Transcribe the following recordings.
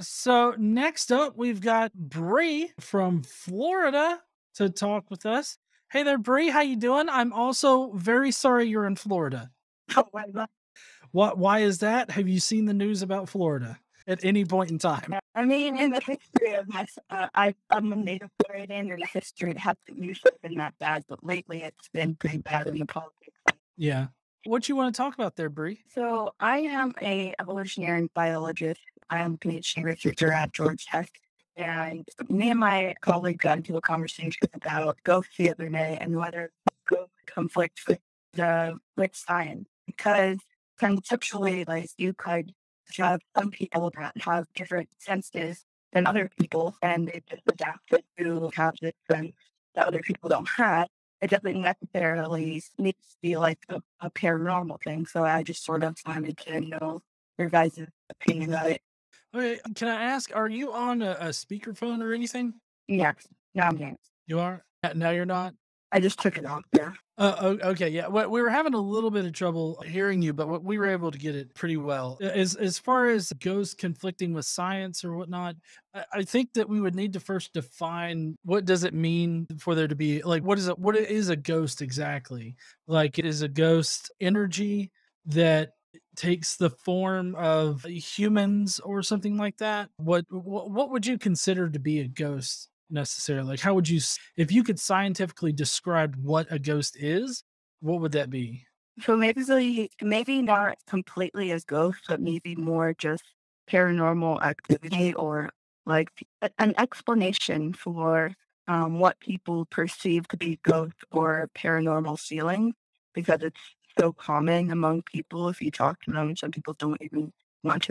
So next up, we've got Bree from Florida to talk with us. Hey there, Bree. How you doing? I'm also very sorry you're in Florida. What? Why is that? Have you seen the news about Florida at any point in time? I mean, in the history of my, I'm a native Floridian, and the history hasn't usually been that bad, but lately it's been pretty bad in the politics. Yeah. What you want to talk about there, Bree? So I am a evolutionary biologist. I am a PhD researcher at Georgia Tech. And me and my colleague got into a conversation about ghosts the other day and whether ghosts conflict with science. Because conceptually, like, you could have some people that have different senses than other people, and they just adapted to have this sense that other people don't have. It doesn't necessarily need to be like a paranormal thing. So I just sort of wanted to know your guys' opinion about it. Okay, can I ask, are you on a speakerphone or anything? Yeah, no, I'm not. You are? No, you're not? I just took it off, yeah. Okay, yeah. We were having a little bit of trouble hearing you, but we were able to get it pretty well. As far as ghosts conflicting with science or whatnot, I think that we would need to first define what does it mean for there to be, like, what is a ghost exactly? Like, it is a ghost energy that takes the form of humans or something like that. What would you consider to be a ghost necessarily? Like, how would you, if you could scientifically describe what a ghost is, what would that be? So maybe not completely as ghosts, but maybe more just paranormal activity or like an explanation for what people perceive to be ghosts or paranormal feelings, because it's so common among people. If you talk to them, some people don't even want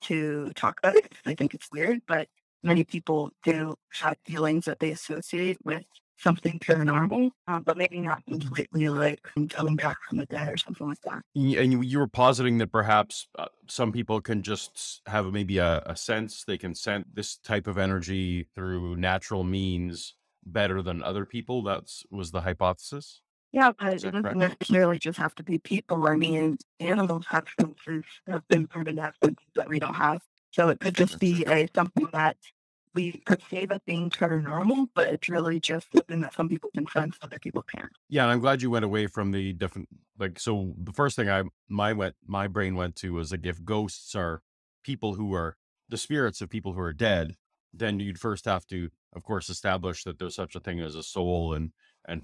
to talk about it. I think it's weird, but many people do have feelings that they associate with something paranormal, but maybe not completely like coming back from the dead or something like that. And you were positing that perhaps some people can just have maybe a sense, they can sense this type of energy through natural means better than other people. That was the hypothesis? Yeah, but it doesn't necessarily just have to be people. I mean, animals have senses that we don't have. So it could just be something that we perceive as being paranormal, but it's really just something that some people can sense, other people can't. Yeah, and I'm glad you went away from the different, like, so the first thing my brain went to was, like, if ghosts are people who are the spirits of people who are dead, then you'd first have to, of course, establish that there's such a thing as a soul and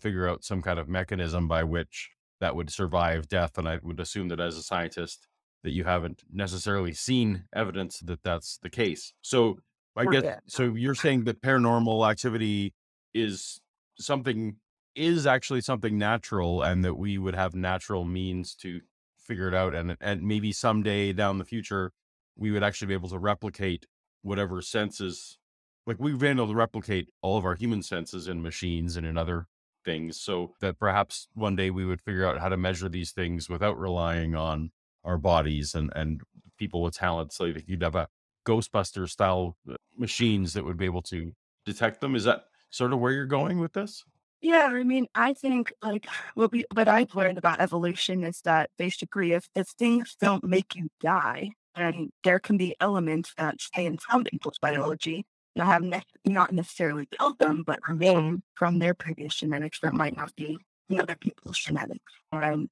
figure out some kind of mechanism by which that would survive death. And I would assume that as a scientist, that you haven't necessarily seen evidence that that's the case. So I guess, so you're saying that paranormal activity is actually something natural, and that we would have natural means to figure it out. And maybe someday down the future, we would actually be able to replicate whatever senses, like we've been able to replicate all of our human senses in machines and in other things, so that perhaps one day we would figure out how to measure these things without relying on our bodies and people with talents. So you'd have a Ghostbuster style machines that would be able to detect them. Is that sort of where you're going with this? Yeah. I mean, I think like what I've learned about evolution is that basically if things don't make you die, and there can be elements that stay in some people's biology that have not necessarily killed them, but remain from their previous genetics that might not be other people's genetics.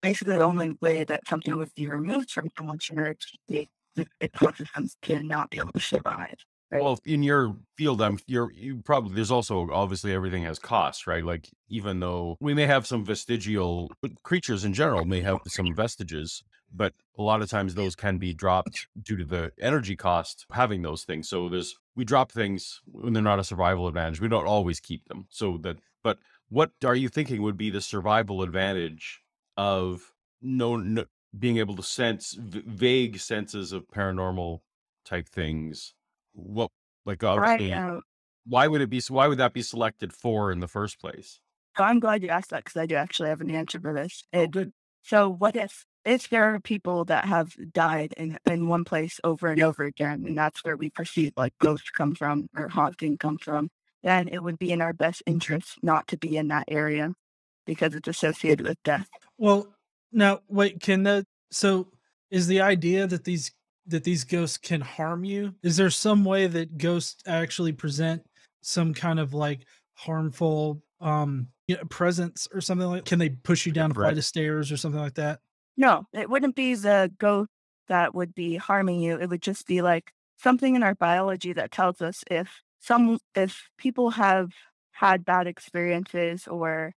Basically, the only way that something would be removed from someone's genetics is if it causes them to not be able to survive. Right? Well, in your field, there's also obviously everything has costs, right? Like, even though we may have some vestigial creatures in general may have some vestiges, but a lot of times those can be dropped due to the energy cost of having those things. So we drop things when they're not a survival advantage. We don't always keep them. But what are you thinking would be the survival advantage of being able to sense vague senses of paranormal type things? What, like, obviously, why would that be selected for in the first place? So I'm glad you asked that, because I do actually have an answer for this. So what if there are people that have died in one place over and over again, and that's where we perceive like ghosts come from or haunting come from, then it would be in our best interest not to be in that area because it's associated with death. Well, now wait, so is the idea that these that these ghosts can harm you? Is there some way that ghosts actually present some kind of like harmful presence or something? Like, can they push you down a flight of stairs or something like that? No, it wouldn't be the ghost that would be harming you. It would just be like something in our biology that tells us if people have had bad experiences or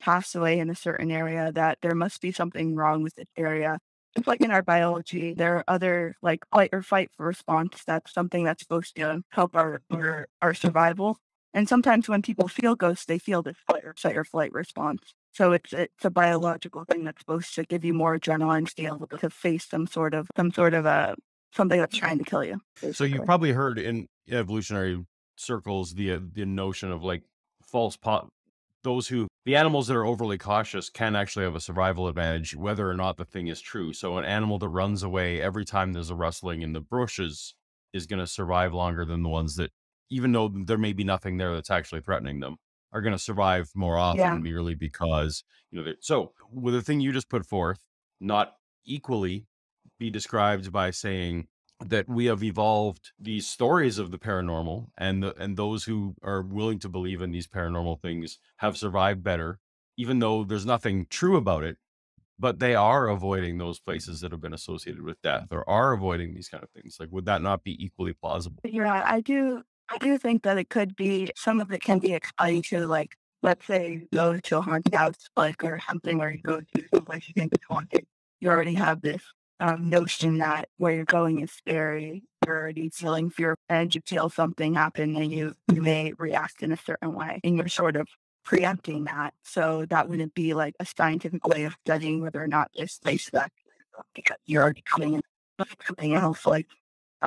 passed away in a certain area, that there must be something wrong with this area. It's like in our biology, there are other like fight or flight response. That's something that's supposed to help our survival. And sometimes when people feel ghosts, they feel this fight or flight response. So it's a biological thing that's supposed to give you more adrenaline to be able to face some sort of something that's trying to kill you. Basically. So you probably heard in evolutionary circles the notion of like the animals that are overly cautious can actually have a survival advantage, whether or not the thing is true. So an animal that runs away every time there's a rustling in the bushes is going to survive longer than the ones that, even though there may be nothing there that's actually threatening them, are going to survive more often merely because, you know, so with the thing you just put forth, not equally be described by saying that we have evolved these stories of the paranormal, and those who are willing to believe in these paranormal things have survived better, even though there's nothing true about it, but they are avoiding those places that have been associated with death or are avoiding these kind of things. Like, would that not be equally plausible? Yeah, I do think that it could be, some of it can be explained to, like, let's say go to a haunted house, like, or something where you go to someplace you think is haunted. You already have this notion that where you're going is scary. You're already feeling fear, and you feel something happen, and you may react in a certain way, and you're sort of preempting that. So that wouldn't be like a scientific way of studying whether or not this place is actually, because you're already coming in something else. Like,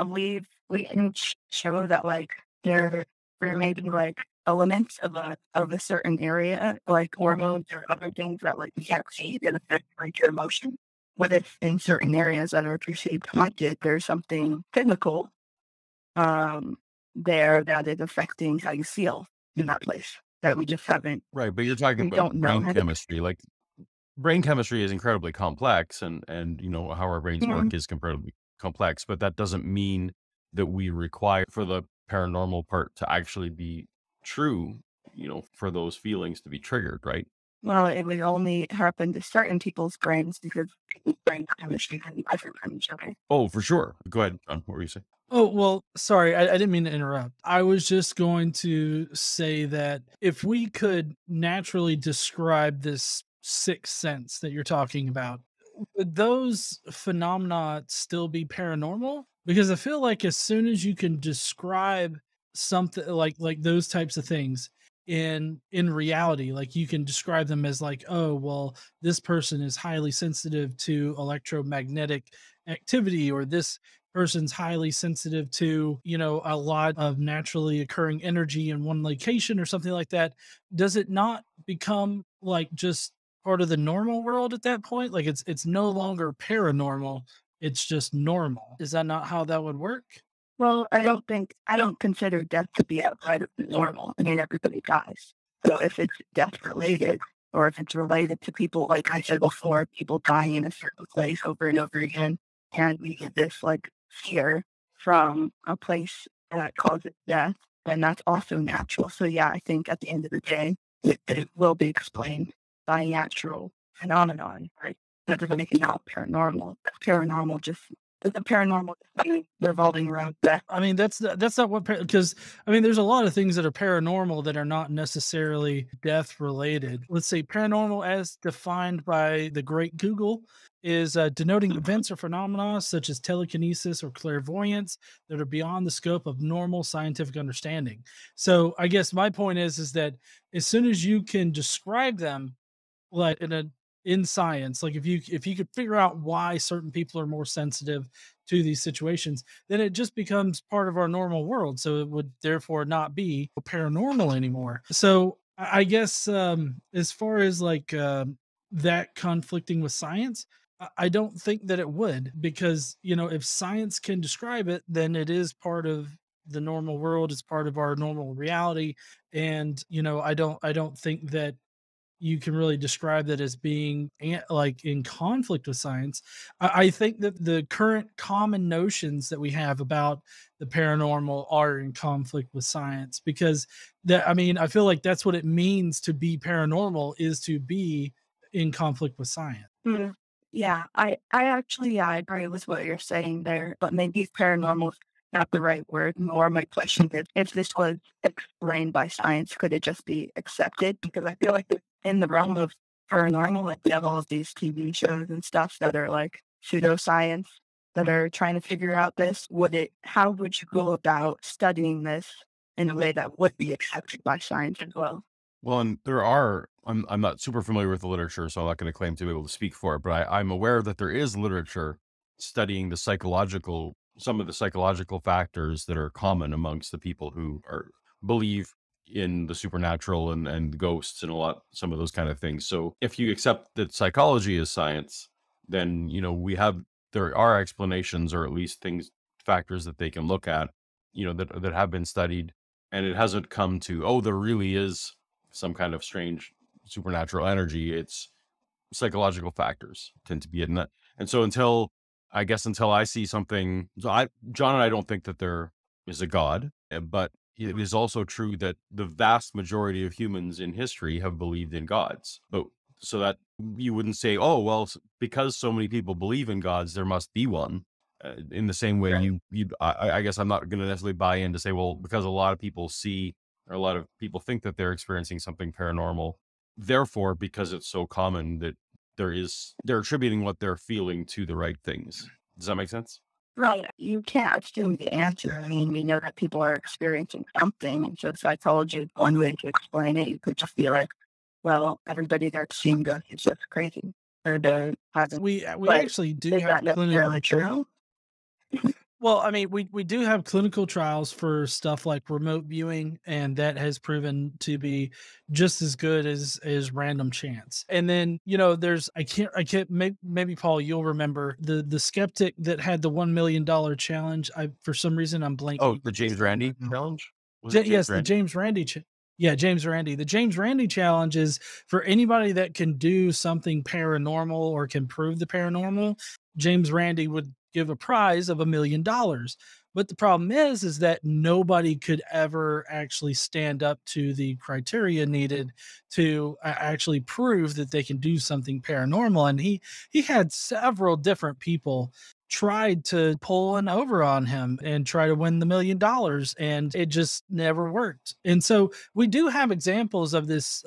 we can show that, like, there may be like elements of a certain area, like hormones or other things that, like, you can't see that affect, like, your emotion. What if in certain areas that are perceived haunted, there's something physical there that is affecting how you feel in that place that we just haven't. Right, but you're talking about brain chemistry. Like, brain chemistry is incredibly complex, and you know how our brains work is incredibly complex, but that doesn't mean that we require for the paranormal part to actually be true, you know, for those feelings to be triggered, right? Well, it would only happen to certain people's brains because brain chemistry can be different from each other. Oh, for sure. Go ahead, John. What were you saying? Oh, well, sorry. I didn't mean to interrupt. I was just going to say that if we could naturally describe this sixth sense that you're talking about, would those phenomena still be paranormal? Because I feel like as soon as you can describe something like those types of things in reality, like you can describe them as like, oh, well, this person is highly sensitive to electromagnetic activity, or this person's highly sensitive to, you know, a lot of naturally occurring energy in one location or something like that. Does it not become like just part of the normal world at that point? Like it's no longer paranormal. It's just normal. Is that not how that would work? Well, I don't consider death to be outside of normal. I mean, everybody dies. So if it's death related, or if it's related to people, like I said before, people dying in a certain place over and over again, and we get this like fear from a place that causes death, then that's also natural. So yeah, I think at the end of the day, it will be explained by natural phenomenon, right? That doesn't make it not paranormal. Paranormal just the paranormal revolving around death. I mean, that's not what, because I mean, there's a lot of things that are paranormal that are not necessarily death related. Let's say paranormal, as defined by the great Google, is denoting events or phenomena such as telekinesis or clairvoyance that are beyond the scope of normal scientific understanding. So I guess my point is that as soon as you can describe them, like in science, like if you could figure out why certain people are more sensitive to these situations, then it just becomes part of our normal world. So it would therefore not be paranormal anymore. So I guess as far as like that conflicting with science, I don't think that it would, because, you know, if science can describe it, then it is part of the normal world. It's part of our normal reality. And, you know, I don't think that you can really describe that as being like in conflict with science. I think that the current common notions that we have about the paranormal are in conflict with science, because that, I mean, I feel like that's what it means to be paranormal, is to be in conflict with science. Mm-hmm. Yeah, I agree with what you're saying there, but maybe paranormal not the right word. More my question is, if this was explained by science, could it just be accepted? Because I feel like in the realm of paranormal, like we have all of these TV shows and stuff that are like pseudoscience that are trying to figure out this. How would you go about studying this in a way that would be accepted by science as well? Well, and there are, I'm not super familiar with the literature, so I'm not going to claim to be able to speak for it, but I'm aware that there is literature studying the psychological, some of the psychological factors that are common amongst the people who believe in the supernatural and ghosts and some of those kind of things. So if you accept that psychology is science, then, you know, there are explanations, or at least factors that they can look at, you know, that have been studied, and it hasn't come to, oh, there really is some kind of strange supernatural energy. It's psychological factors tend to be it. And so until I see something, John and I don't think that there is a God, but it is also true that the vast majority of humans in history have believed in gods. So that you wouldn't say, oh, well, because so many people believe in gods, there must be one. In the same way, I guess I'm not going to necessarily buy in to say, well, because a lot of people think that they're experiencing something paranormal, therefore, because it's so common that they're attributing what they're feeling to the right things. Does that make sense? Right. You can't assume the answer. I mean, we know that people are experiencing something. And so psychology is one way to explain it. You could just be like, well, everybody that's seeing ghosts is just crazy. Or we actually do have clinical trials. Well, I mean, we do have clinical trials for stuff like remote viewing, and that has proven to be just as good as random chance. And then, you know, maybe Paul, you'll remember the skeptic that had the $1 million challenge. For some reason, I'm blanking. Oh, the James Randi challenge? Yes, the James Randi challenge. Yeah, James Randi. The James Randi challenge is for anybody that can do something paranormal or can prove the paranormal. James Randi would give a prize of $1 million. But the problem is that nobody could ever actually stand up to the criteria needed to actually prove that they can do something paranormal. And he had several different people tried to pull an over on him and try to win the $1 million, and it just never worked. And so we do have examples of these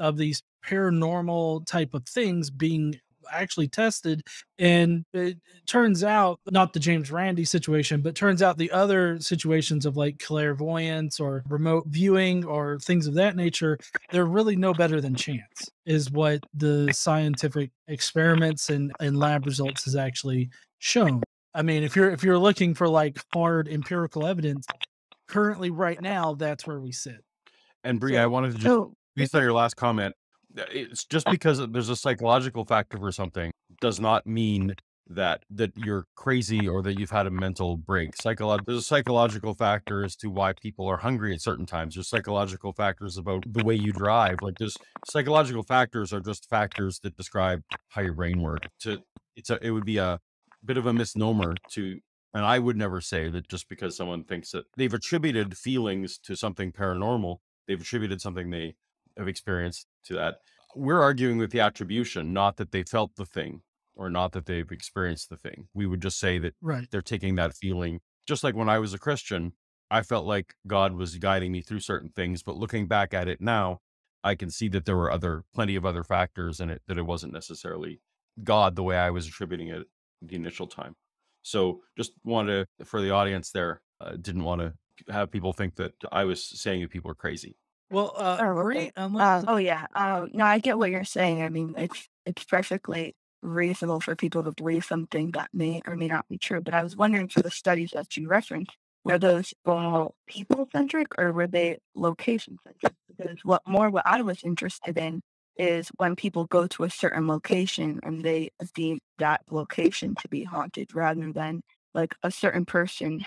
paranormal type of things being actually tested, and it turns out, not the James Randi situation, but turns out the other situations of like clairvoyance or remote viewing or things of that nature, they're really no better than chance, is what the scientific experiments and lab results has actually shown. I mean, if you're looking for like hard empirical evidence, currently right now, that's where we sit. And Bree, I wanted to just based on your last comment, it's just because there's a psychological factor for something does not mean that you're crazy or that you've had a mental break. There's a psychological factor as to why people are hungry at certain times. There's psychological factors about the way you drive. Like, there's psychological factors are just factors that describe how your brain works. It would be a bit of a misnomer to, and I would never say that just because someone thinks that they've attributed feelings to something paranormal, they've attributed something they have experienced to that. We're arguing with the attribution, not that they felt the thing or not that they've experienced the thing. We would just say that they're taking that feeling. Just like when I was a Christian, I felt like God was guiding me through certain things, but looking back at it now, I can see that there were plenty of other factors in it, that it wasn't necessarily God the way I was attributing it the initial time. So just wanted to, for the audience there, didn't want to have people think that I was saying that people are crazy. Well, no, I get what you're saying. I mean, it's perfectly reasonable for people to believe something that may or may not be true. But I was wondering, for the studies that you referenced, were those all people-centric or were they location-centric? Because what I was interested in is when people go to a certain location and they deem that location to be haunted, rather than like a certain person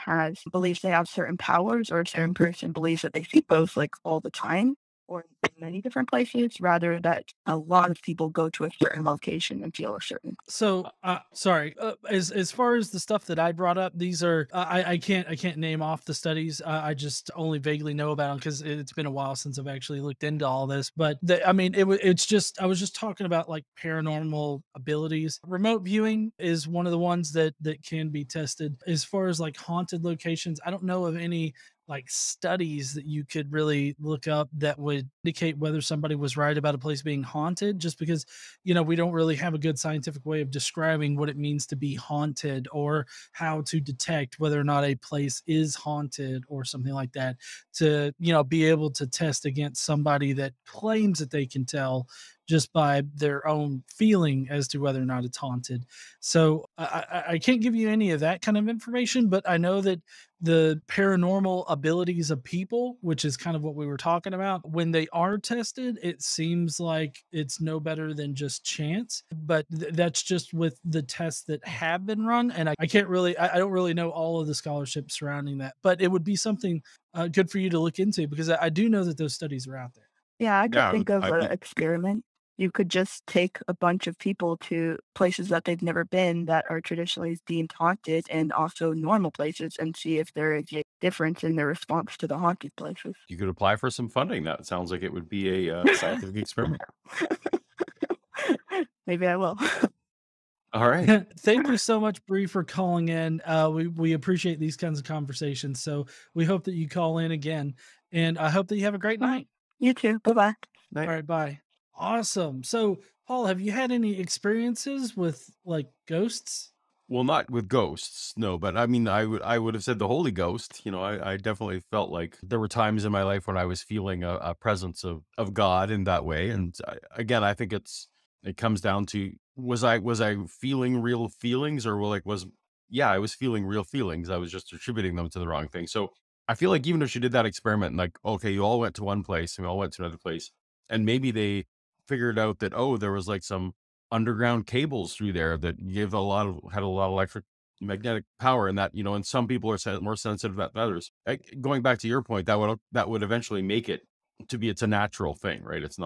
believes they have certain powers, or a certain person believes that they see ghosts like all the time. or in many different places, rather that a lot of people go to a certain location and feel a certain. So, sorry, as far as the stuff that I brought up, these are, I can't name off the studies. I just only vaguely know about them because it's been a while since I've actually looked into all this, but I mean, it's just, I was just talking about like paranormal abilities. Remote viewing is one of the ones that can be tested. As far as like haunted locations, I don't know of any like studies that you could really look up that would indicate whether somebody was right about a place being haunted, just because, you know, we don't really have a good scientific way of describing what it means to be haunted or how to detect whether or not a place is haunted or something like that, to, you know, be able to test against somebody that claims that they can tell just by their own feeling as to whether or not it's haunted. So I can't give you any of that kind of information, but I know that the paranormal abilities of people, which is kind of what we were talking about, when they are tested, it seems like it's no better than just chance, but that's just with the tests that have been run. And I can't really, I don't really know all of the scholarship surrounding that, but it would be something good for you to look into, because I do know that those studies are out there. Yeah, I could think of an experiment. You could just take a bunch of people to places that they've never been that are traditionally deemed haunted, and also normal places, and see if there is a difference in their response to the haunted places. You could apply for some funding. That sounds like it would be a scientific experiment. Maybe I will. All right. Thank you so much, Bree, for calling in. We appreciate these kinds of conversations. So we hope that you call in again, and I hope that you have a great night. You too. Bye-bye. All right. Bye. Awesome. So, Paul, have you had any experiences with like ghosts? Well, not with ghosts, no, but I mean, I would have said the Holy Ghost. You know, I definitely felt like there were times in my life when I was feeling a presence of God in that way. And again, I think it comes down to, was I feeling real feelings, or I was feeling real feelings. I was just attributing them to the wrong thing. So I feel like even if she did that experiment, like, okay, you all went to one place and we all went to another place, and maybe they figured out that, oh, there was like some underground cables through there that had a lot of electromagnetic power, and that, you know, and some people are more sensitive than others. Going back to your point, that would eventually make it to be, it's a natural thing, right? It's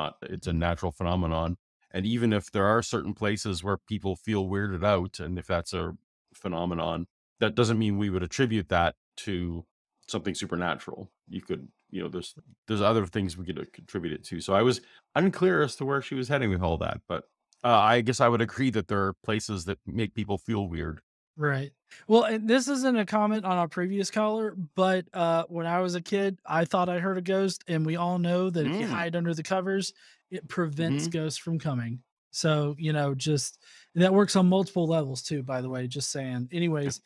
a natural phenomenon. And even if there are certain places where people feel weirded out, and if that's a phenomenon, that doesn't mean we would attribute that to something supernatural. You could, you know, there's other things we could contribute it to. So I was unclear as to where she was heading with all that, but I guess I would agree that there are places that make people feel weird. Right. Well, and this isn't a comment on our previous caller, but when I was a kid, I thought I heard a ghost, and we all know that if you hide under the covers, it prevents ghosts from coming. So, you know, just, that works on multiple levels too, by the way, just saying. Anyways,